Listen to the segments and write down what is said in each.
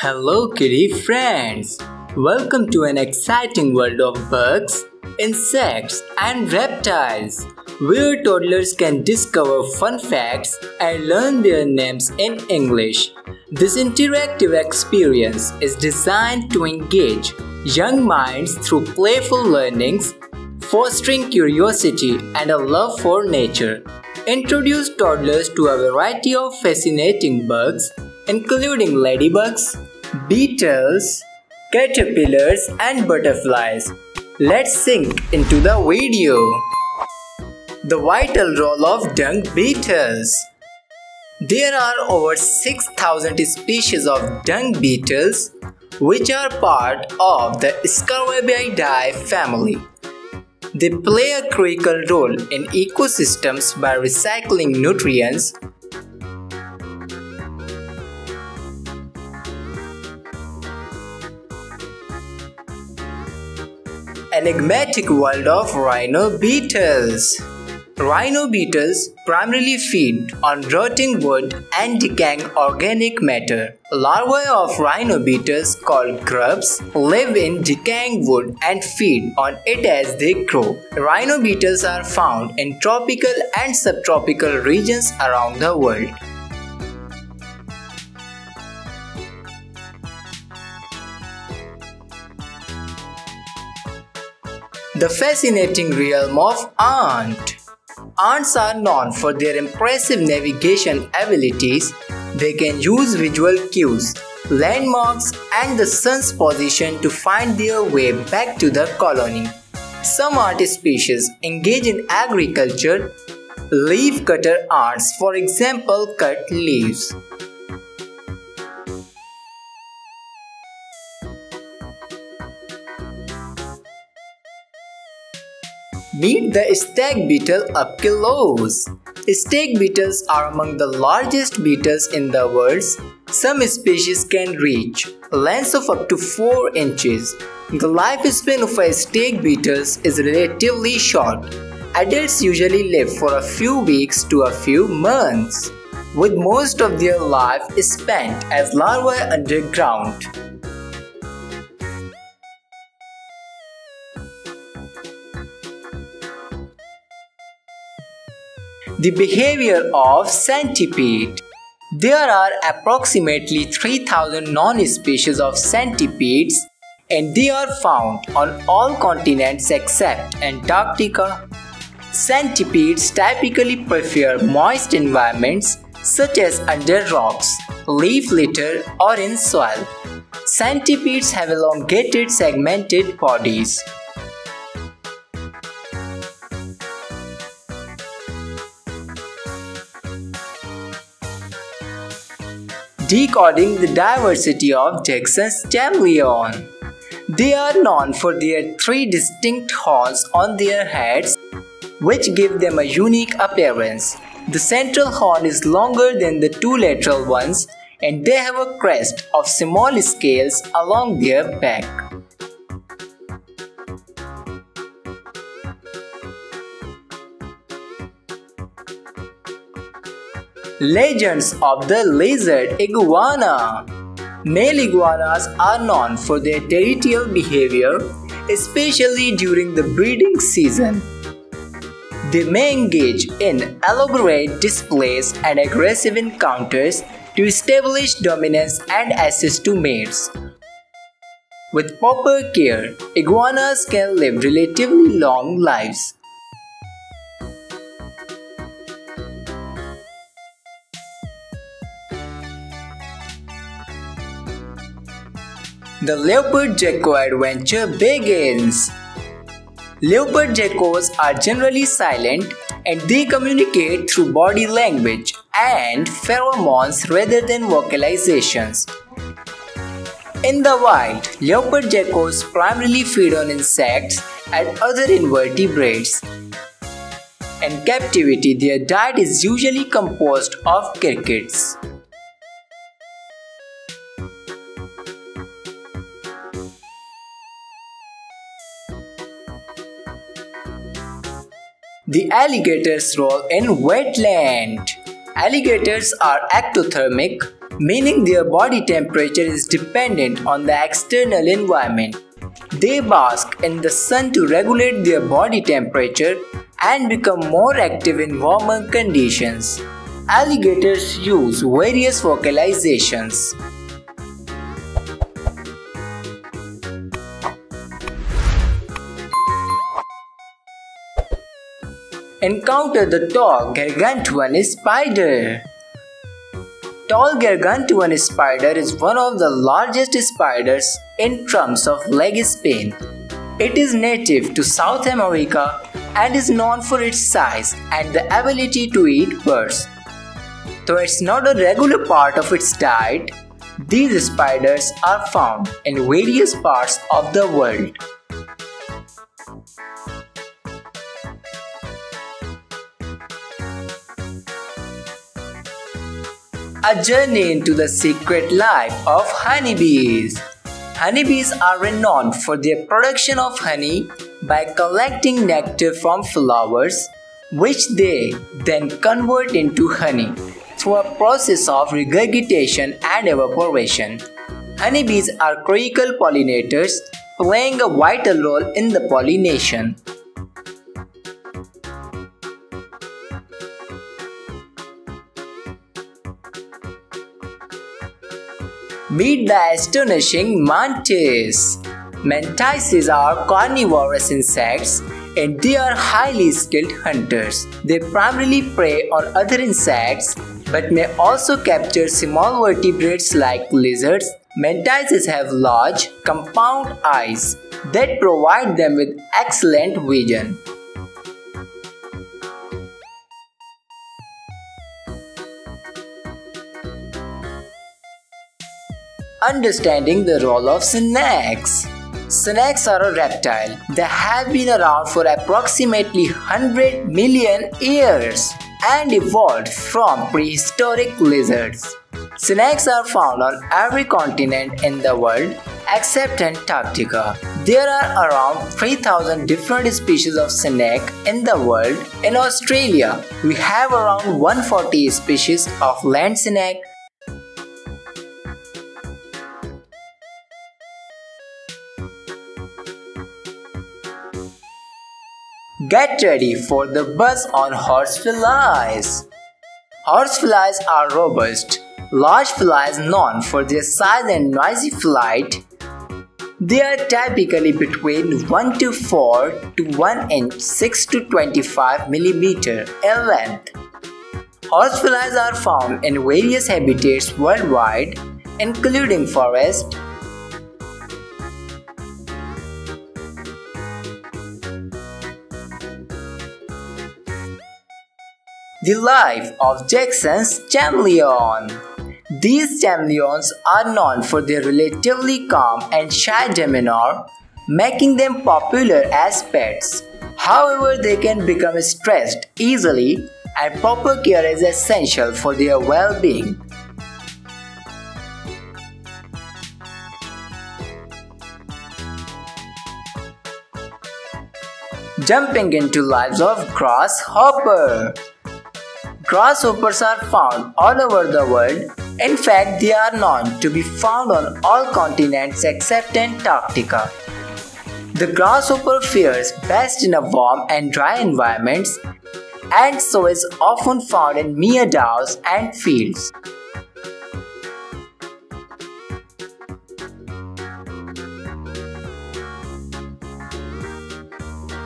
Hello kitty friends! Welcome to an exciting world of bugs, insects and reptiles, where toddlers can discover fun facts and learn their names in English. This interactive experience is designed to engage young minds through playful learnings, fostering curiosity and a love for nature. Introduce toddlers to a variety of fascinating bugs, including ladybugs, beetles, caterpillars and butterflies. Let's sink into the video. The vital role of dung beetles. There are over 6,000 species of dung beetles, which are part of the Scarabaeidae family. They play a critical role in ecosystems by recycling nutrients, enigmatic world of rhino beetles. Rhino beetles primarily feed on rotting wood and decaying organic matter. Larvae of rhino beetles called grubs live in decaying wood and feed on it as they grow. Rhino beetles are found in tropical and subtropical regions around the world. The fascinating realm of ant. Ants are known for their impressive navigation abilities. They can use visual cues, landmarks, and the sun's position to find their way back to the colony. Some ant species engage in agriculture. Leaf-cutter ants, for example, cut leaves. Meet the stag beetle upkilos. Stag beetles are among the largest beetles in the world. Some species can reach lengths of up to 4 inches. The lifespan of a stag beetle is relatively short. Adults usually live for a few weeks to a few months, with most of their life spent as larvae underground. The behavior of centipede. There are approximately 3,000 known species of centipedes, and they are found on all continents except Antarctica. Centipedes typically prefer moist environments such as under rocks, leaf litter, or in soil. Centipedes have elongated, segmented bodies. Decoding the diversity of Jackson's chameleon. They are known for their 3 distinct horns on their heads, which give them a unique appearance. The central horn is longer than the 2 lateral ones, and they have a crest of small scales along their back. Legends of the lizard iguana. Male iguanas are known for their territorial behavior, especially during the breeding season. They may engage in elaborate displays and aggressive encounters to establish dominance and access to mates. With proper care, iguanas can live relatively long lives. The leopard gecko adventure begins. Leopard geckos are generally silent, and they communicate through body language and pheromones rather than vocalizations. In the wild, leopard geckos primarily feed on insects and other invertebrates. In captivity, their diet is usually composed of crickets. The alligator's role in wetland. Alligators are ectothermic, meaning their body temperature is dependent on the external environment. They bask in the sun to regulate their body temperature and become more active in warmer conditions. Alligators use various vocalizations. Encounter the tall gargantuan spider. Tall gargantuan spider is one of the largest spiders in terms of leg span. It is native to South America and is known for its size and the ability to eat birds. Though it's not a regular part of its diet, these spiders are found in various parts of the world. A journey into the secret life of honeybees. Honeybees are renowned for their production of honey by collecting nectar from flowers, which they then convert into honey through a process of regurgitation and evaporation. Honeybees are critical pollinators, playing a vital role in the pollination. Meet the astonishing mantis. Mantises are carnivorous insects and they are highly skilled hunters. They primarily prey on other insects but may also capture small vertebrates like lizards. Mantises have large, compound eyes that provide them with excellent vision. Understanding the role of snakes. Snakes are a reptile that have been around for approximately 100 million years and evolved from prehistoric lizards. Snakes are found on every continent in the world except Antarctica. There are around 3,000 different species of snake in the world. In Australia, we have around 140 species of land snake. Get ready for the buzz on horseflies. Horseflies are robust, large flies known for their size and noisy flight. They are typically between 1 to 4 to 1 inch, 6 to 25 millimeter in length. Horseflies are found in various habitats worldwide, including forests, the life of Jackson's chameleon. These chameleons are known for their relatively calm and shy demeanor, making them popular as pets. However, they can become stressed easily, and proper care is essential for their well-being. Jumping into lives of grasshopper. Grasshoppers are found all over the world. In fact, they are known to be found on all continents except Antarctica. The grasshopper fares best in a warm and dry environments, and so is often found in meadows and fields.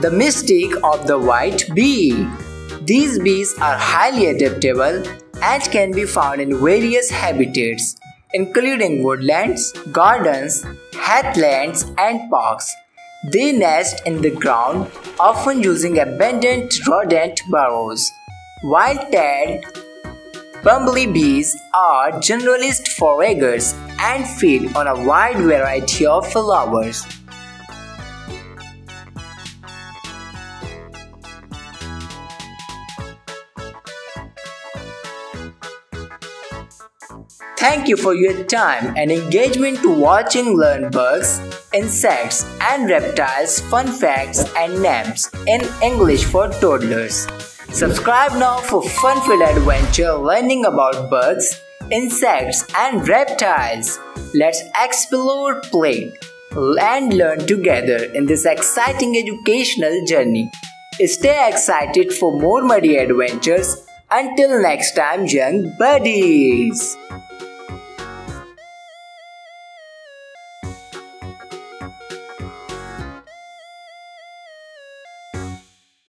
The mystique of the white bee. These bees are highly adaptable and can be found in various habitats, including woodlands, gardens, heathlands, and parks. They nest in the ground, often using abundant rodent burrows. White-tailed bumblebees are generalist foragers and feed on a wide variety of flowers. Thank you for your time and engagement to watching Learn Bugs, Insects and Reptiles Fun Facts and Names in English for Toddlers. Subscribe now for fun-filled adventure learning about bugs, insects and reptiles. Let's explore, play, and learn together in this exciting educational journey. Stay excited for more muddy adventures. Until next time, young buddies.